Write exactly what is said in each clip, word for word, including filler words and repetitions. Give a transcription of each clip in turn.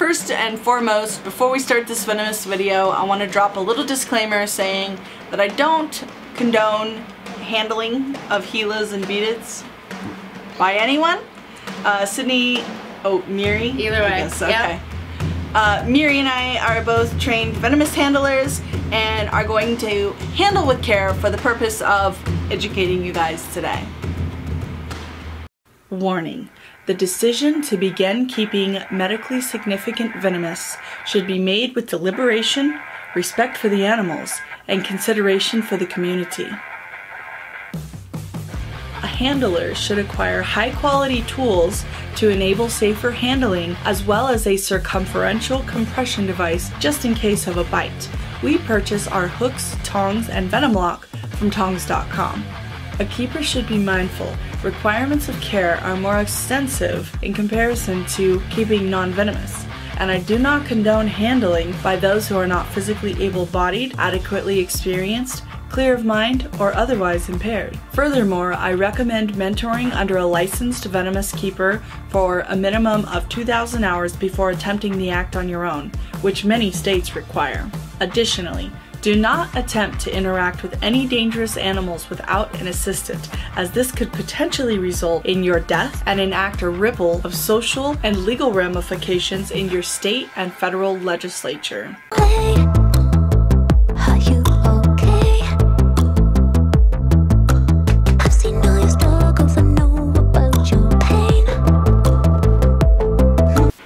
First and foremost, before we start this venomous video, I want to drop a little disclaimer saying that I don't condone handling of Gilas and Beetles by anyone. Uh, Sydney, oh, Miri? Either way, guess, okay. Yep. Uh, Miri and I are both trained venomous handlers and are going to handle with care for the purpose of educating you guys today. Warning. The decision to begin keeping medically significant venomous should be made with deliberation, respect for the animals, and consideration for the community. A handler should acquire high-quality tools to enable safer handling, as well as a circumferential compression device just in case of a bite. We purchase our hooks, tongs, and VenomLock from Tongs dot com. A keeper should be mindful. Requirements of care are more extensive in comparison to keeping non-venomous, and I do not condone handling by those who are not physically able-bodied, adequately experienced, clear of mind, or otherwise impaired. Furthermore, I recommend mentoring under a licensed venomous keeper for a minimum of two thousand hours before attempting the act on your own, which many states require. Additionally, do not attempt to interact with any dangerous animals without an assistant, as this could potentially result in your death and enact a ripple of social and legal ramifications in your state and federal legislature.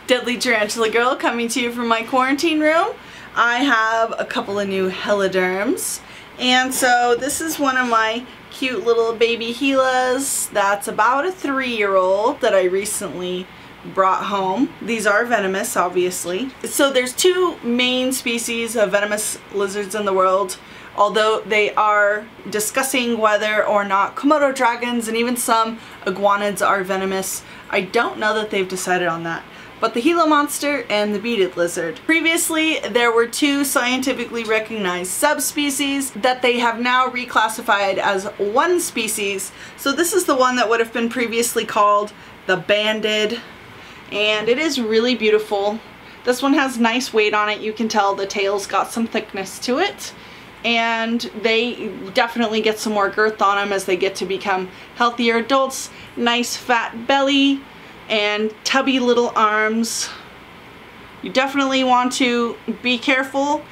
Deadly Tarantula Girl coming to you from my quarantine room. I have a couple of new Heloderms, and so this is one of my cute little baby Gilas that's about a three-year-old that I recently brought home. These are venomous, obviously. So there's two main species of venomous lizards in the world, although they are discussing whether or not Komodo dragons and even some iguanids are venomous. I don't know that they've decided on that. But the Gila monster and the beaded lizard. Previously, there were two scientifically recognized subspecies that they have now reclassified as one species. So this is the one that would have been previously called the banded, and it is really beautiful. This one has nice weight on it. You can tell the tail's got some thickness to it, and they definitely get some more girth on them as they get to become healthier adults. Nice fat belly and tubby little arms. You definitely want to be careful.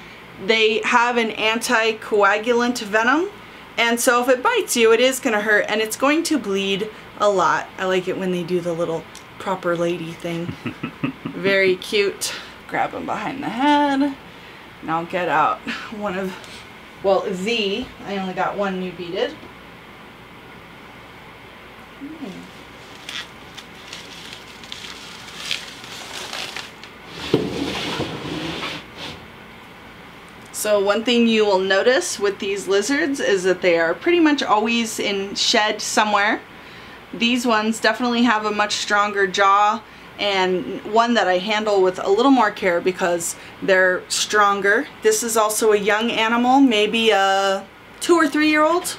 They have an anticoagulant venom, and so if it bites you, it is going to hurt and it's going to bleed a lot. I like it when they do the little proper lady thing. Very cute. Grab him behind the head, and I'll get out one of, well, the, I only got one new beaded. Hmm. So one thing you will notice with these lizards is that they are pretty much always in shed somewhere. These ones definitely have a much stronger jaw, and one that I handle with a little more care because they're stronger. This is also a young animal, maybe a two or three year old.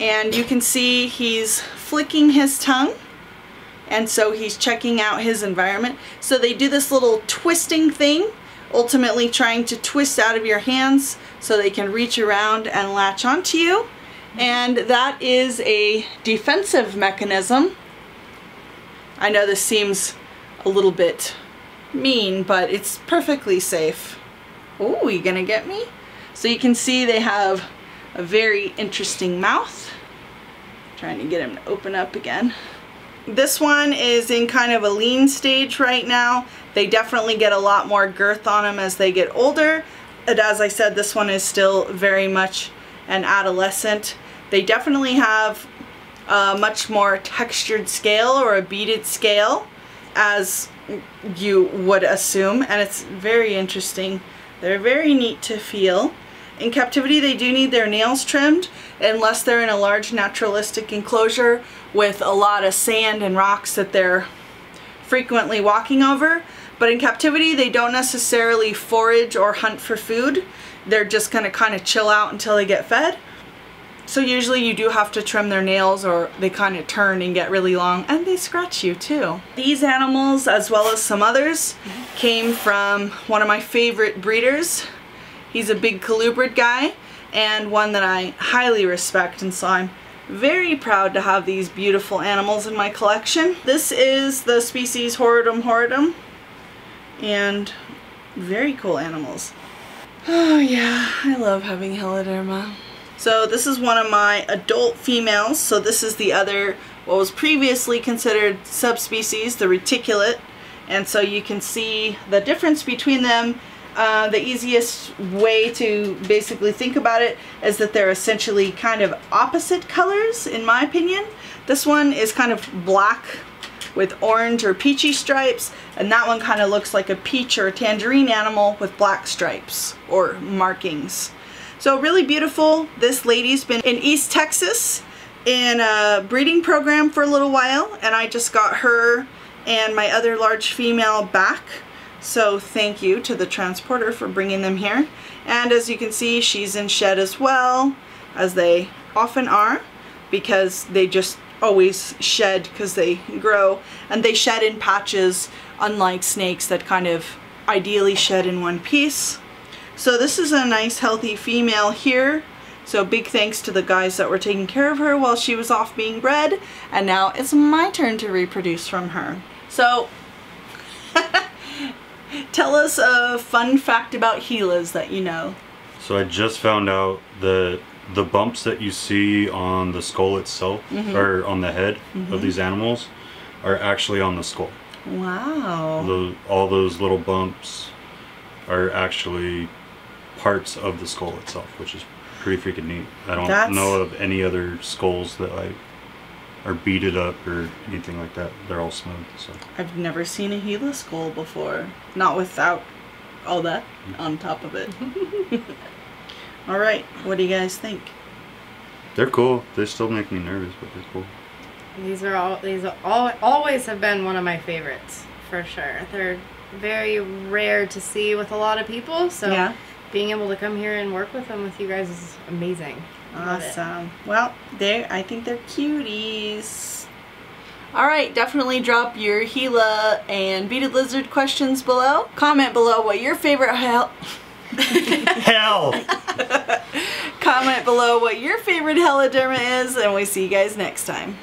And you can see he's flicking his tongue, and so he's checking out his environment. So they do this little twisting thing, ultimately trying to twist out of your hands so they can reach around and latch onto you. And that is a defensive mechanism. I know this seems a little bit mean, but it's perfectly safe. Oh, you gonna get me? So you can see they have a very interesting mouth. I'm trying to get him to open up again. This one is in kind of a lean stage right now. They definitely get a lot more girth on them as they get older. And as I said, this one is still very much an adolescent. They definitely have a much more textured scale, or a beaded scale, as you would assume, and it's very interesting. They're very neat to feel. In captivity, they do need their nails trimmed unless they're in a large naturalistic enclosure with a lot of sand and rocks that they're frequently walking over. But in captivity, they don't necessarily forage or hunt for food. They're just going to kind of chill out until they get fed. So usually you do have to trim their nails or they kind of turn and get really long, and they scratch you too. These animals, as well as some others, came from one of my favorite breeders. He's a big colubrid guy and one that I highly respect, and so I'm very proud to have these beautiful animals in my collection. This is the species Horridum horridum, and very cool animals. Oh yeah, I love having Heloderma. So this is one of my adult females. So this is the other, what was previously considered subspecies, the reticulate. And so you can see the difference between them. Uh, the easiest way to basically think about it is that they're essentially kind of opposite colors, in my opinion. This one is kind of black with orange or peachy stripes, and that one kind of looks like a peach or a tangerine animal with black stripes or markings. So really beautiful. This lady's been in East Texas in a breeding program for a little while, and I just got her and my other large female back. So thank you to the transporter for bringing them here. And as you can see, she's in shed as well, as they often are, because they just always shed because they grow, and they shed in patches, unlike snakes that kind of ideally shed in one piece. So this is a nice healthy female here. So big thanks to the guys that were taking care of her while she was off being bred, and now it's my turn to reproduce from her. So tell us a fun fact about Gilas that you know. So I just found out that the bumps that you see on the skull itself, mm-hmm. or on the head mm-hmm. of these animals, are actually on the skull. Wow. The, all those little bumps are actually parts of the skull itself, which is pretty freaking neat. I don't That's... know of any other skulls that like are beaded up or anything like that. They're all smooth. So I've never seen a Gila skull before, not without all that mm-hmm. on top of it. All right, what do you guys think? They're cool. They still make me nervous, but they're cool. These are all these are all always have been one of my favorites for sure. They're very rare to see with a lot of people, so yeah. Being able to come here and work with them with you guys is amazing. Awesome. Well, they I think they're cuties. All right, definitely drop your Gila and beaded lizard questions below. Comment below what your favorite hell. Hell. Comment below what your favorite Heloderma is, and we see you guys next time.